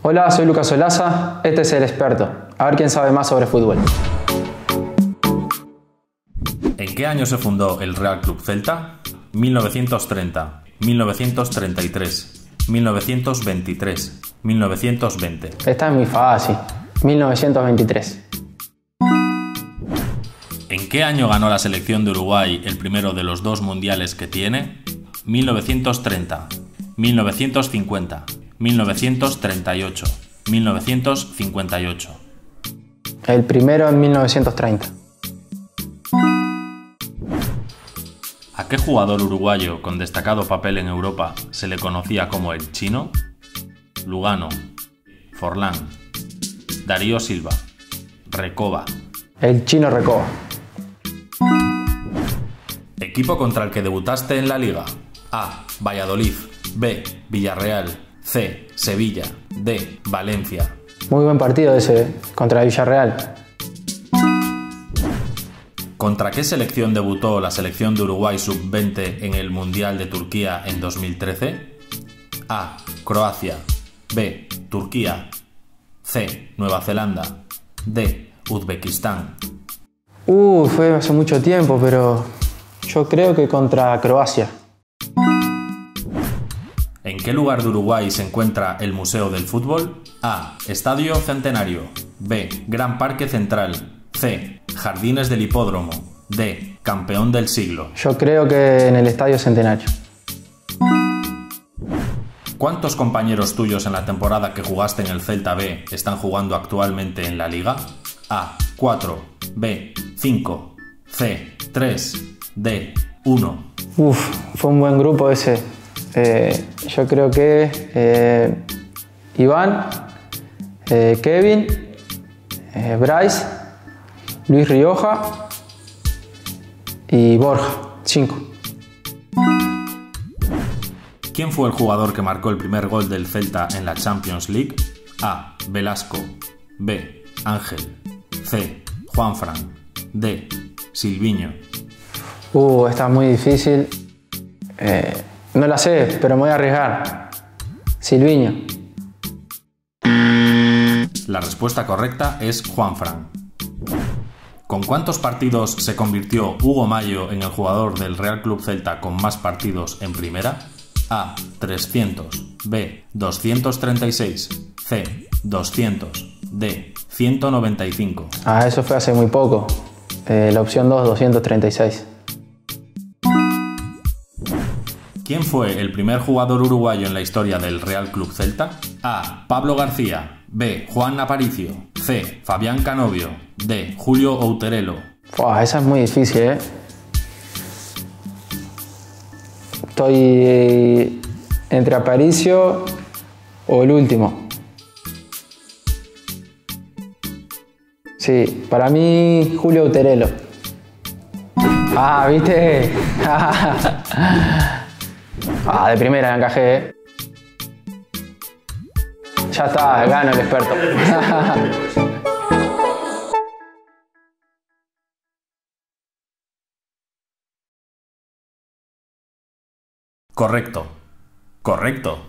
Hola, soy Lucas Olaza, este es El Experto. A ver quién sabe más sobre fútbol. ¿En qué año se fundó el Real Club Celta? 1930, 1933, 1923, 1920. Esta es muy fácil. 1923. ¿En qué año ganó la selección de Uruguay el primero de los dos mundiales que tiene? 1930, 1950, 1938, 1958. El primero en 1930. ¿A qué jugador uruguayo con destacado papel en Europa se le conocía como el Chino? Lugano, Forlán, Darío Silva, Recoba. El Chino Recoba. Equipo contra el que debutaste en la Liga. A. Valladolid. B. Villarreal. C. Sevilla. D. Valencia. Muy buen partido ese, contra Villarreal. ¿Contra qué selección debutó la selección de Uruguay sub-20 en el Mundial de Turquía en 2013? A. Croacia. B. Turquía. C. Nueva Zelanda. D. Uzbekistán. Fue hace mucho tiempo, pero yo creo que contra Croacia. ¿En qué lugar de Uruguay se encuentra el Museo del Fútbol? A. Estadio Centenario. B. Gran Parque Central. C. Jardines del Hipódromo. D. Campeón del Siglo. Yo creo que en el Estadio Centenario. ¿Cuántos compañeros tuyos en la temporada que jugaste en el Celta B están jugando actualmente en la Liga? A. 4. B. 5. C. 3. D. 1. Fue un buen grupo ese. Yo creo que Iván, Kevin, Bryce, Luis Rioja y Borja. 5. ¿Quién fue el jugador que marcó el primer gol del Celta en la Champions League? A. Velasco. B. Ángel. C. Juanfran. D. Silviño. Esta es muy difícil. No la sé, pero me voy a arriesgar. Silviño. La respuesta correcta es Juanfran. ¿Con cuántos partidos se convirtió Hugo Mayo en el jugador del Real Club Celta con más partidos en primera? A. 300. B. 236. C. 200. D. 195. Eso fue hace muy poco. La opción 2, 236. ¿Quién fue el primer jugador uruguayo en la historia del Real Club Celta? A. Pablo García. B. Juan Aparicio. C. Fabián Canovio. D. Julio Uterelo. Esa es muy difícil, ¿eh? Estoy entre Aparicio o el último. Sí, para mí Julio Uterelo. ¿Viste? De primera encajé, ¿eh? Ya está, gana El Experto. Correcto. Correcto.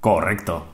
Correcto.